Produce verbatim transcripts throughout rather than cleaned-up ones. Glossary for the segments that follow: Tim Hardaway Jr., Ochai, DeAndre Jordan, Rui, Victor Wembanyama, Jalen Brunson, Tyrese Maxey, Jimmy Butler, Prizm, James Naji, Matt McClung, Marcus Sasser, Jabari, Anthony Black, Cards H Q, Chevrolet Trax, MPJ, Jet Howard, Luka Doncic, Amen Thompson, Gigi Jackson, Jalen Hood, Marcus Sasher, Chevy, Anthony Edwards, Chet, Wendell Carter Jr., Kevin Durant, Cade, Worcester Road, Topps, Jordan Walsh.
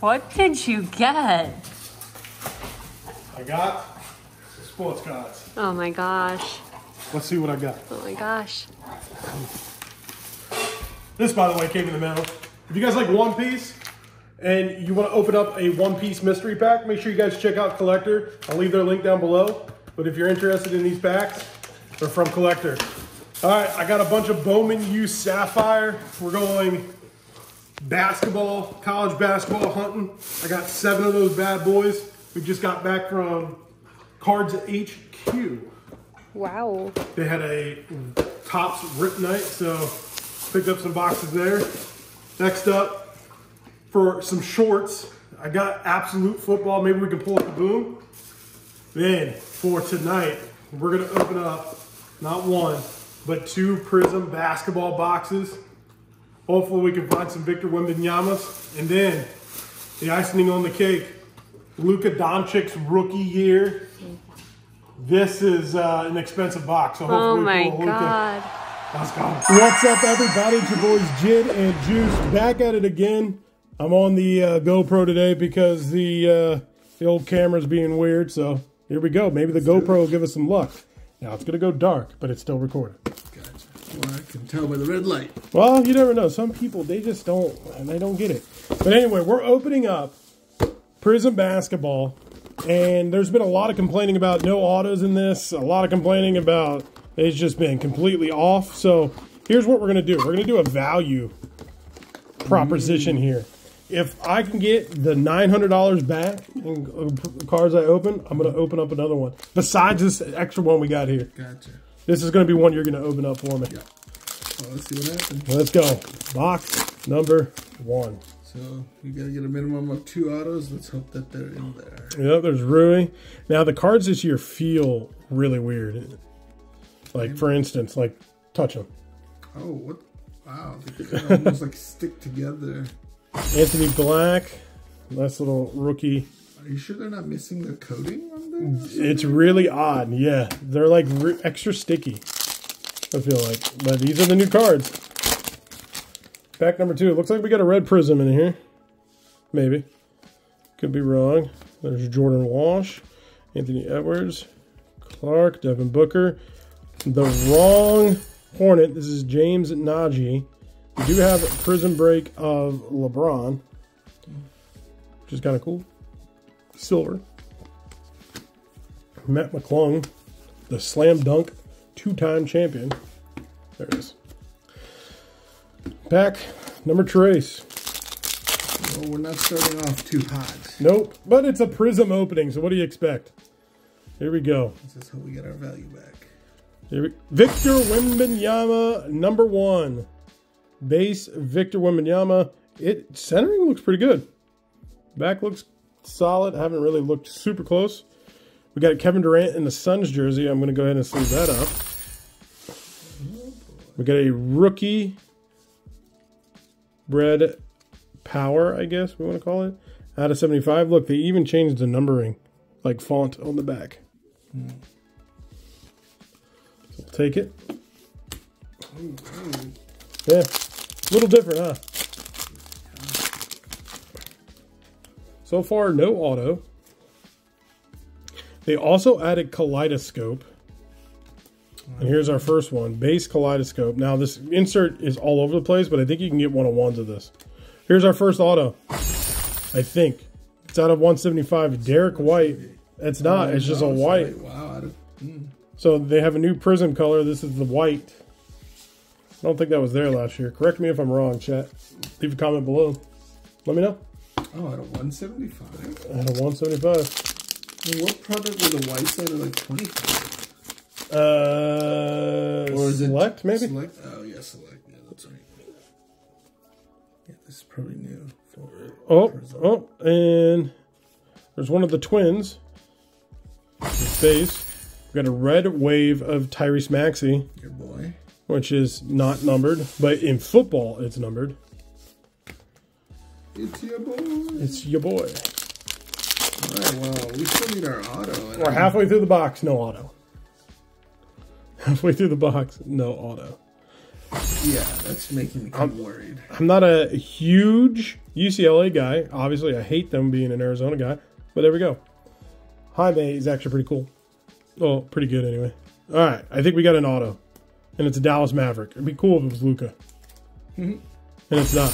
What did you get? I got sports cards. Oh my gosh. Let's see what I got. Oh my gosh. This, by the way, came in the mail. If you guys like One Piece and you want to open up a One Piece mystery pack, make sure you guys check out Collector. I'll leave their link down below. But if you're interested in these packs, they're from Collector. All right, I got a bunch of Bowman U Sapphire. We're going basketball, college basketball hunting. I got seven of those bad boys. We just got back from Cards H Q. Wow. They had a Topps rip night, so picked up some boxes there. Next up, for some shorts, I got Absolute Football. Maybe we can pull up the boom. Then for tonight, we're going to open up not one, but two Prism basketball boxes. Hopefully we can find some Victor Wembanyamas. And then the icing on the cake, Luka Doncic's rookie year. This is uh, an expensive box. So hopefully oh my we pull God. Luka. Let's go. What's up, everybody? It's your boys Jid and Juice back at it again. I'm on the uh, GoPro today because the, uh, the old camera's being weird. So here we go. Maybe the GoPro will give us some luck. Now it's going to go dark, but it's still recording. Well, I can tell by the red light. Well, you never know. Some people, they just don't, and they don't get it. But anyway, we're opening up Prism Basketball, and there's been a lot of complaining about no autos in this, a lot of complaining about it's just been completely off. So here's what we're going to do. We're going to do a value proposition mm. here. If I can get the nine hundred dollars back in cards I open, I'm going to open up another one, besides this extra one we got here. Gotcha. This is going to be one you're going to open up for me. Yeah. Well, let's see what happens. Let's go. Box number one. So you got to get a minimum of two autos. Let's hope that they're in there. Yep, there's Rui. Now, the cards this year feel really weird. Like, for instance, like, touch them. Oh, what? Wow. They kind of almost, like, stick together. Anthony Black. Nice little rookie. Are you sure they're not missing the coating on there? It's really odd, yeah. They're like extra sticky, I feel like. But these are the new cards. Pack number two. It looks like we got a red Prism in here. Maybe. Could be wrong. There's Jordan Walsh, Anthony Edwards, Clark, Devin Booker. The wrong Hornet. This is James Naji. We do have a Prism break of LeBron, which is kind of cool. Silver. Matt McClung, the slam dunk two-time champion. There it is. Pack number trace. Well, we're not starting off too hot. Nope, but it's a Prism opening, so what do you expect? Here we go. This is how we get our value back. Here we, Victor Wembanyama, number one. Base Victor Wembanyama. It centering looks pretty good. Back looks solid. I haven't really looked super close. We got Kevin Durant in the Suns jersey. I'm going to go ahead and sleeve that up. We got a rookie bread power, I guess we want to call it. Out of seventy-five. Look, they even changed the numbering, like font on the back. So we'll take it. Yeah, a little different, huh? So far, no auto. They also added Kaleidoscope. And here's our first one, base Kaleidoscope. Now, this insert is all over the place, but I think you can get one-on-ones of this. Here's our first auto, I think. It's out of one seventy-five, Derek White. It's not, it's just a white. So they have a new Prism color. This is the white. I don't think that was there last year. Correct me if I'm wrong, chat. Leave a comment below. Let me know. Oh, at a one seventy-five? At a one seventy-five. I mean, what product were the whites at, like, twenty-five? Uh, or is Select, it maybe? Select? Oh, yeah, Select. Yeah, that's right. Yeah, this is probably new. For oh, Arizona. Oh, and there's one of the twins. His face. We've got a red wave of Tyrese Maxey. Good boy. Which is not numbered, but in football, it's numbered. It's your boy. It's your boy. All right, well, we still need our auto. We're halfway through the box, no auto. Halfway through the box, no auto. Yeah, that's making me kind of worried. I'm not a huge U C L A guy. Obviously, I hate them being an Arizona guy. But there we go. Jaime is actually pretty cool. Well, pretty good anyway. All right, I think we got an auto. And it's a Dallas Maverick. It'd be cool if it was Luka. Mm-hmm. And it's not.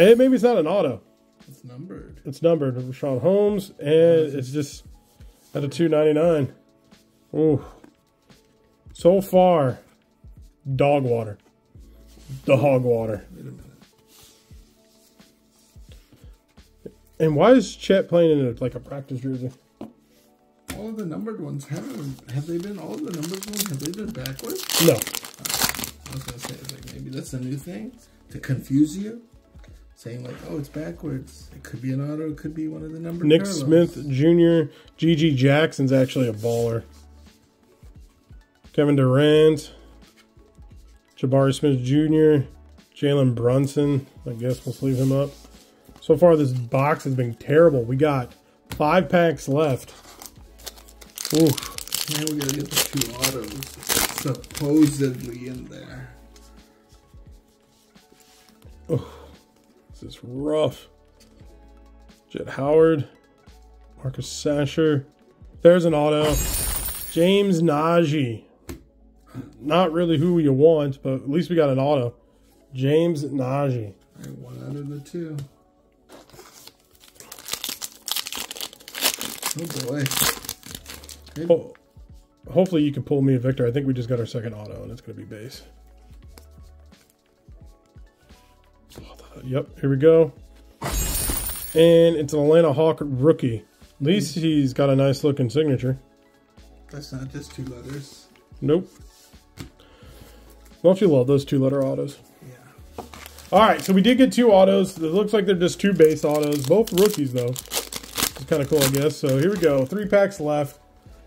Hey, maybe it's not an auto. It's numbered. It's numbered. Rashawn Holmes. And it's just at a two ninety-nine. Ooh. So far, dog water. The hog water. Wait a minute. And why is Chet playing in a, like a practice jersey? All of the numbered ones haven't. Have they been? All of the numbered ones have they been backwards? No. Uh, I was gonna say, I was like, maybe that's a new thing to confuse you, saying like, oh, it's backwards. It could be an auto. It could be one of the numbered. Nick Carlos. Smith Junior Gigi Jackson's actually a baller. Kevin Durant, Jabari Smith Junior, Jalen Brunson. I guess we'll sleeve him up. So far, this box has been terrible. We got five packs left. Ooh. Now we gotta get the two autos supposedly in there. Oh, this is rough. Jet Howard, Marcus Sasher. There's an auto. James Naji. Not really who you want, but at least we got an auto. James Naji. All right, one out of the two. Oh boy. Hey. Oh, hopefully you can pull me a Victor. I think we just got our second auto and it's going to be base. Yep, here we go. And it's an Atlanta Hawk rookie. At least he's got a nice looking signature. That's not just two letters. Nope. Don't you love those two letter autos? Yeah. Alright, so we did get two autos. It looks like they're just two base autos. Both rookies though. It's kind of cool, I guess. So here we go. Three packs left.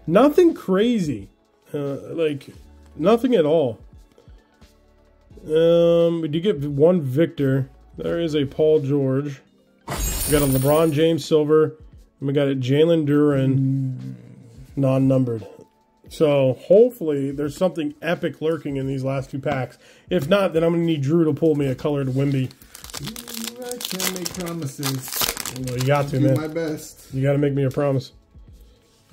Nothing crazy. Uh, like, nothing at all. Um, we do get one Victor. There is a Paul George. We got a LeBron James silver. And we got a Jalen Duren non-numbered. So, hopefully, there's something epic lurking in these last two packs. If not, then I'm going to need Drew to pull me a colored Wemby. I can't make promises. Well, you got to, man. My best. You got to make me a promise.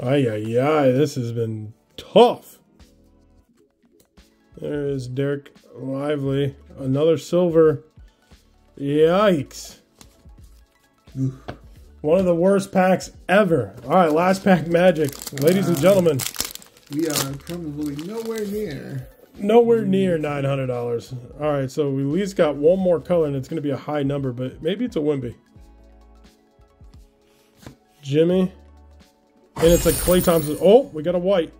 Ay, ay, ay. This has been tough. There is Derek Lively. Another silver. Yikes. Oof. One of the worst packs ever. All right, last pack magic. Wow. Ladies and gentlemen. We are probably nowhere near. Nowhere near nine hundred dollars. All right, so we at least got one more color, and it's going to be a high number, but maybe it's a Wemby. Jimmy. And it's a Klay Thompson. Oh, we got a white.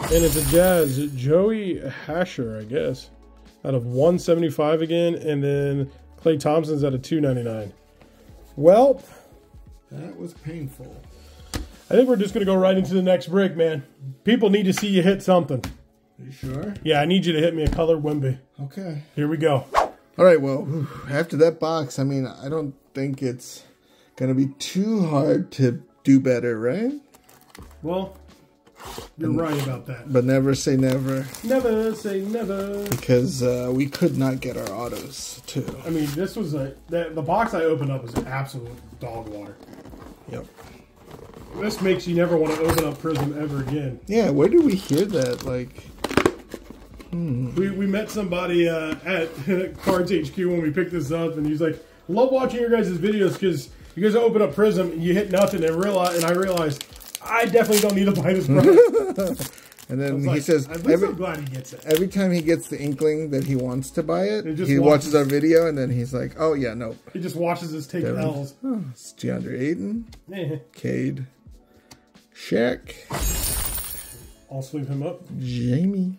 And it's a Jazz. Joey Hauser, I guess. Out of one seventy-five again. And then Klay Thompson's out of two ninety-nine. Well. That was painful. I think we're just going to go right into the next break, man. People need to see you hit something. Are you sure? Yeah, I need you to hit me a colored Wemby. Okay. Here we go. All right, well, after that box, I mean, I don't think it's... gonna be too hard to do better, right? Well, you're and, right about that. But never say never. Never say never. Because uh, we could not get our autos too. I mean, this was a the, the box I opened up was absolute dog water. Yep. This makes you never want to open up Prism ever again. Yeah, where did we hear that? Like, hmm. we we met somebody uh, at Cards H Q when we picked this up, and he's like, "Love watching your guys' videos because." You guys open up Prism, and you hit nothing, and realize, and I realized I definitely don't need to buy this product. And then he like, says, I'm every, so glad he gets it. Every time he gets the inkling that he wants to buy it, he watches, watches our video, and then he's like, oh, yeah, no. He just watches us take L's. Oh, it's DeAndre Ayton, yeah. Cade, Shaq. I'll sleeve him up. Jamie.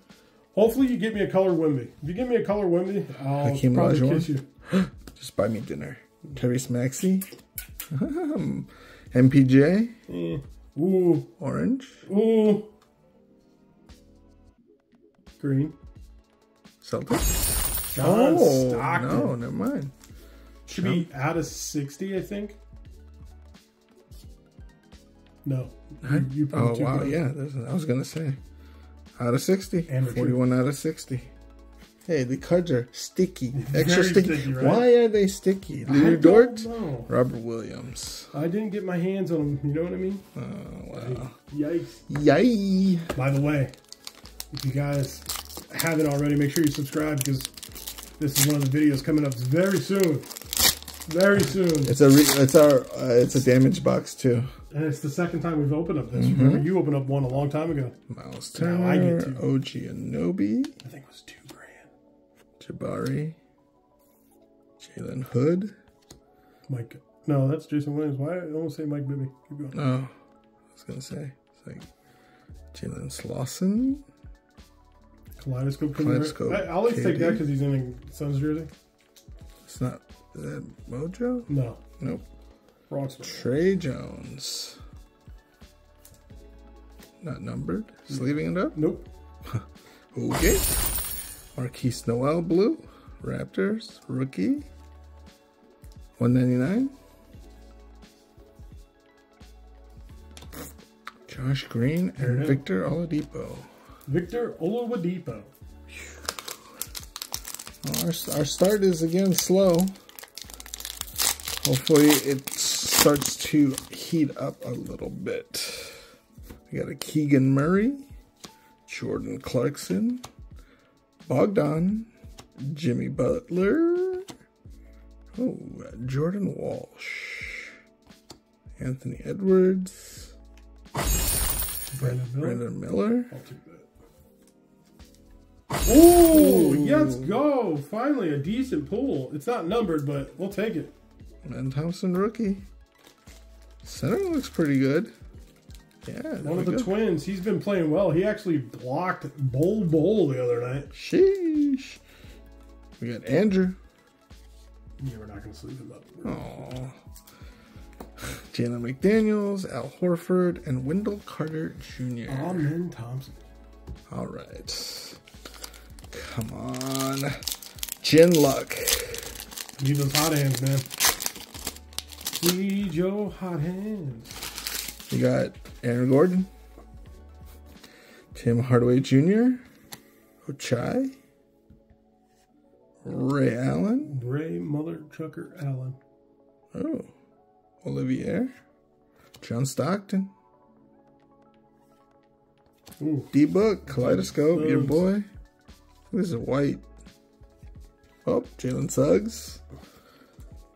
Hopefully you get me a color Wemby. If you give me a color Wemby, I'll Hakeem probably Olajuwon. Kiss you. Just buy me dinner. Tyrese Maxey. Um, M P J. Mm. Ooh. Orange. Ooh. Green. Celtics. John oh, Stockton. No, never mind. Should no. be out of sixty, I think. No. You, you oh, wow. Good. Yeah. I was going to say. Out of sixty. And forty-one out of sixty. Hey, the cards are sticky. Extra sticky. sticky right? Why are they sticky? Lou Dort? Know. Robert Williams. I didn't get my hands on them. You know what I mean? Oh, wow. Yikes. Yay. By the way, if you guys haven't already, make sure you subscribe because this is one of the videos coming up very soon. Very soon. It's a re it's our uh, it's a damage box too. And it's the second time we've opened up this. Mm-hmm. Remember, you opened up one a long time ago. Miles Turner. Now I get two. O G Anunoby. I think it was two grand. Jabari. Jalen Hood. Mike. No, that's Jason Williams. Why I almost say Mike Bibby? Keep going. Oh, I was gonna say it's like Jalen Slauson. Kaleidoscope. Kaleidoscope. I, I always Cade. Take that because he's in a Suns jersey. It's not. Is that Mojo? No. Nope. Wrong spot. Trey Jones. Not numbered. Just leaving it up? Nope. Okay. Marquise Noel Blue. Raptors. Rookie. one ninety-nine. Josh Green and Victor Oladipo. Victor Oladipo. Our, our start is again slow. Hopefully it starts to heat up a little bit. We got a Keegan Murray, Jordan Clarkson, Bogdan, Jimmy Butler, oh, Jordan Walsh, Anthony Edwards, Brandon Miller. Brandon Miller. I'll take that. Ooh, Ooh, let's go. Finally a decent pull. It's not numbered, but we'll take it. And Thompson rookie. Center looks pretty good. Yeah. One of the go. twins. He's been playing well. He actually blocked Bol Bol the other night. Sheesh. We got Andrew. Yeah, we're not going to sleep him up. Aww. Jalen McDaniels, Al Horford, and Wendell Carter Junior Amen Thompson. All right. Come on. Jin Luck. Need those hot hands, man. Need your hot hands. We got Aaron Gordon, Tim Hardaway Junior, Ochai, Ray Allen, Ray Mother Trucker Allen, oh, Olivier, John Stockton, ooh, D Book, Kaleidoscope, your boy. This is a white. Oh, Jalen Suggs.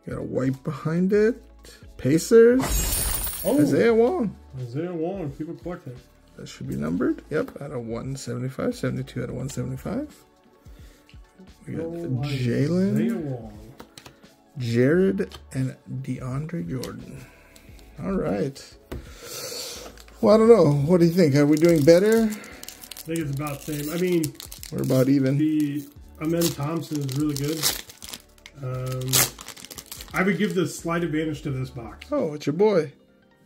Got a white behind it. Pacers. Oh, Isaiah Wong. Isaiah Wong. People collect him. That should be numbered. Yep. Out of one seventy-five. seventy-two out of one seventy-five. We got oh, Jalen. Isaiah Wong. Jared and DeAndre Jordan. All right. Well, I don't know. What do you think? Are we doing better? I think it's about the same. I mean, we're about even. The Amen Thompson is really good. Um, I would give the slight advantage to this box. Oh, it's your boy.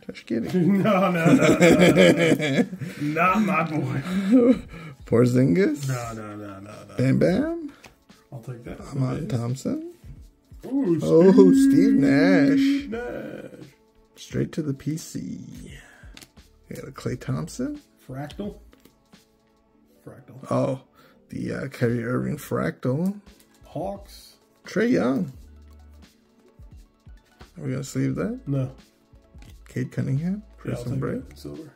Just kidding. no, no, no, no, no, no. Not my boy. Porzingis? No, no, no, no, no. Bam Bam? I'll take that. Ahmad Thompson? Ooh, Steve. Oh, Steve Nash. Nash. Straight to the P C. We got a Klay Thompson. Fractal? Fractal. Oh, the uh, Kyrie Irving Fractal. Hawks. Trae Young. Are we gonna sleeve that? No. Cade Cunningham, Prison Break, Silver,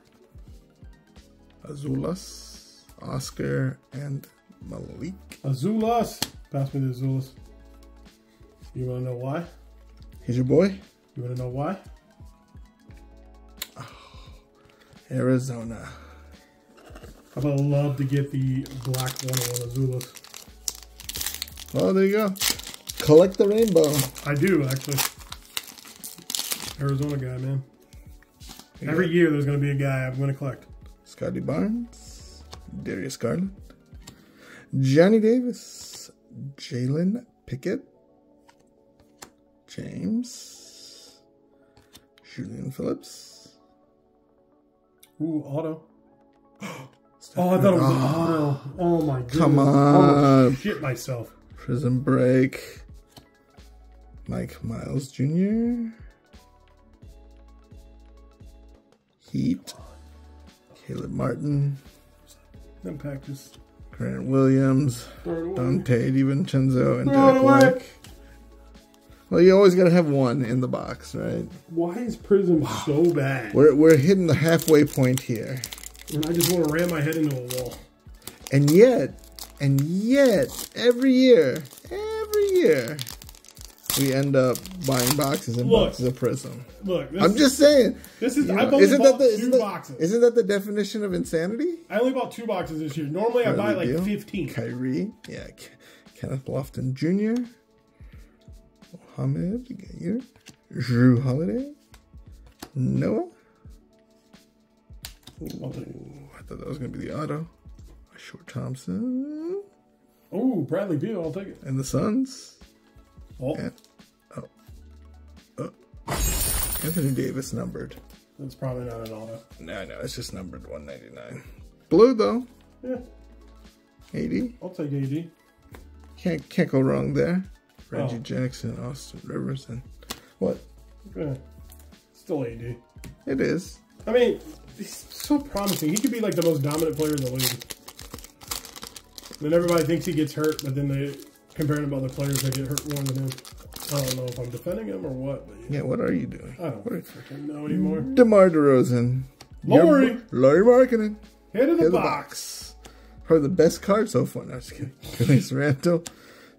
Azulas, Oscar, and Malik. Azulas, pass me the Azulas. You wanna know why? He's your boy. You wanna know why? Oh, Arizona. I would love to get the black one on Azulas. Oh, there you go. Collect the rainbow. I do actually. Arizona guy, man. You Every year there's going to be a guy I'm going to collect. Scotty Barnes, Darius Garland, Johnny Davis, Jalen Pickett, James, Julian Phillips. Ooh, Otto. Oh, I thought it was Otto. Oh, my God. Come on. Oh, shit myself. Prison Break. Mike Miles Junior Heat, Caleb Martin, Impact just Grant Williams, Dante DiVincenzo, and Derek White. Well, you always got to have one in the box, right? Why is Prism wow. so bad? We're, we're hitting the halfway point here. And I just want to ram my head into a wall. And yet, and yet, every year, every year, we end up buying boxes and look, boxes of Prism. Look, this I'm is, just saying. This is, you know, I've only bought the, two boxes. Isn't that the definition of insanity? I only bought two boxes this year. Normally, Bradley I buy like Beal, fifteen. Kyrie, yeah, K Kenneth Lofton Junior, Mohamed Gayer, Drew Holiday, Noah. Ooh, I thought that was going to be the auto. Ashore Thompson. Oh, Bradley Beal, I'll take it. And the Suns. Oh. And, oh. oh. Anthony Davis numbered. That's probably not an auto. No, no, it's just numbered one ninety-nine. Blue, though. Yeah. A D. I'll take A D. Can't, can't go wrong there. Reggie oh. Jackson, Austin Rivers, and what? Yeah. Still A D. It is. I mean, he's so promising. He could be like the most dominant player in the league. Then everybody thinks he gets hurt, but then they compare him to other players that get hurt more than him. I don't know if I'm defending him or what. But yeah. yeah, what are you doing? I don't freaking know anymore. DeMar DeRozan. Lowry. Lowry marketing. Hit in the, the box. Probably the best card so far. No, I'm just kidding. Julius Randle.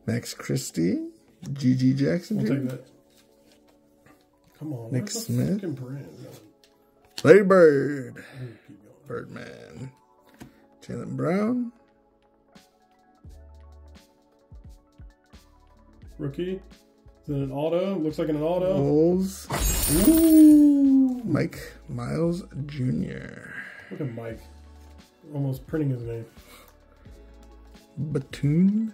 Max Christie. Gigi Jackson. I'll take that. Come on. Nick Smith. Larry Bird. Birdman. Jaylen Brown. Rookie. Is it an auto? Looks like an auto. Wolves. Ooh. Mike Miles Junior Look at Mike. Almost printing his name. Batum.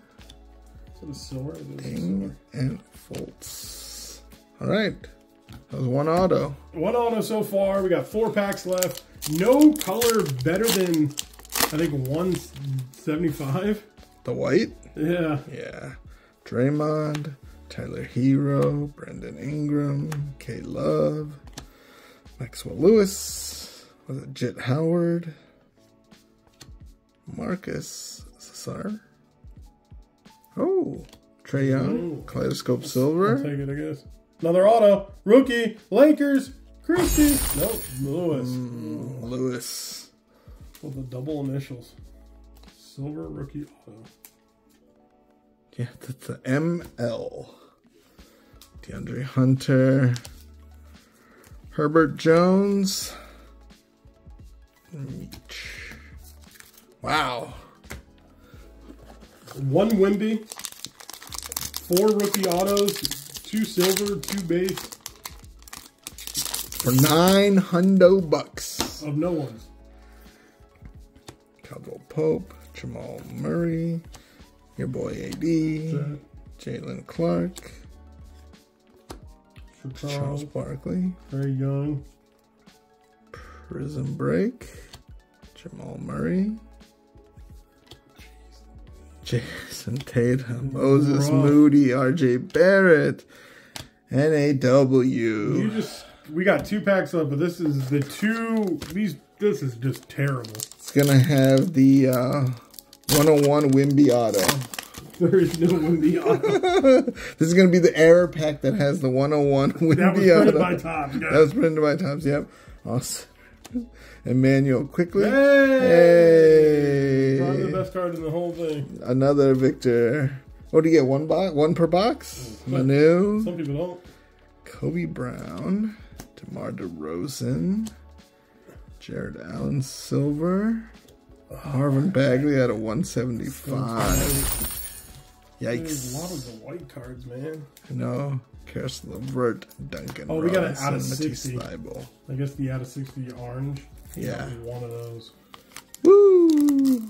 Is it a silver? Is it Ding a silver? And Fultz. All right. That was one auto. One auto so far. We got four packs left. No color better than, I think, one seventy-five. The white? Yeah. Yeah. Draymond, Tyler Hero, Brandon Ingram, K Love, Maxwell Lewis, was it Jet Howard, Marcus Sasser? Oh, Trae Young, Kaleidoscope Silver. I'll take it, I guess. Another auto, rookie, Lakers, Christie. Nope, Lewis. Mm, Lewis. With the double initials. Silver rookie auto. Yeah, that's the M L. DeAndre Hunter. Herbert Jones. Meech. Wow. One Wemby. Four rookie autos. Two silver, two base. For nine hundo bucks. Of no ones. Caldwell Pope. Jamal Murray. Your boy A D, Jalen Clark, Charles, Charles Barkley, Trae Young, Prison Break, Jamal Murray, Jason Tatum, Moses Rob. Moody, R J Barrett, N A W. You just, we got two packs up, but this is the two. These this is just terrible. It's gonna have the. Uh, one oh one Wimby auto. There is no Wimby auto. This is going to be the error pack that has the one oh one Wimby auto. That was printed auto. by Tops. That was printed by Tops, yep. Awesome. Emmanuel Quickly. Hey! hey! Probably the best card in the whole thing. Another Victor. What do you get? One, bo one per box? Some, Manu. Some people don't. Kobe Brown. DeMar DeRozan. Jared Allen Silver. Marvin Bagley at a one seventy-five. Yikes. There's a lot of the white cards, man. No. Karis LeVert, Duncan Oh, we got Robinson, an out of sixty. Leibel. I guess the out of sixty orange. Yeah. One of those. Woo!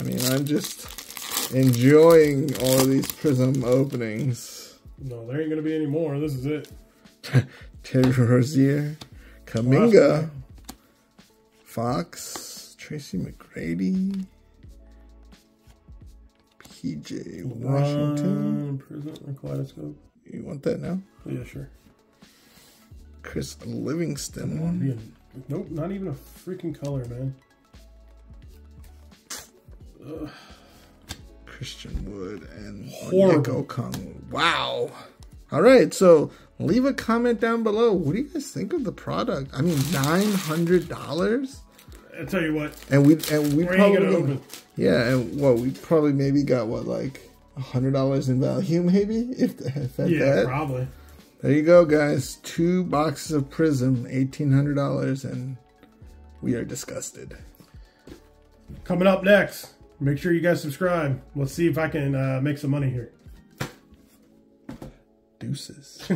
I mean, I'm just enjoying all of these Prism openings. No, there ain't going to be any more. This is it. Terry Rozier, Kuminga, Fox. Tracy McGrady, P J Washington. Prison, you want that now? Yeah, sure. Chris Livingston. Nope, not even a freaking color, man. Ugh. Christian Wood and Horrible. Wow. All right, so leave a comment down below. What do you guys think of the product? I mean, nine hundred dollars. I tell you what, and we and we probably open. yeah, and what we probably maybe got what like a hundred dollars in value, maybe if, if that. Yeah, that. probably. There you go, guys. Two boxes of Prism, eighteen hundred dollars, and we are disgusted. Coming up next, make sure you guys subscribe. Let's see if I can uh, make some money here. Deuces.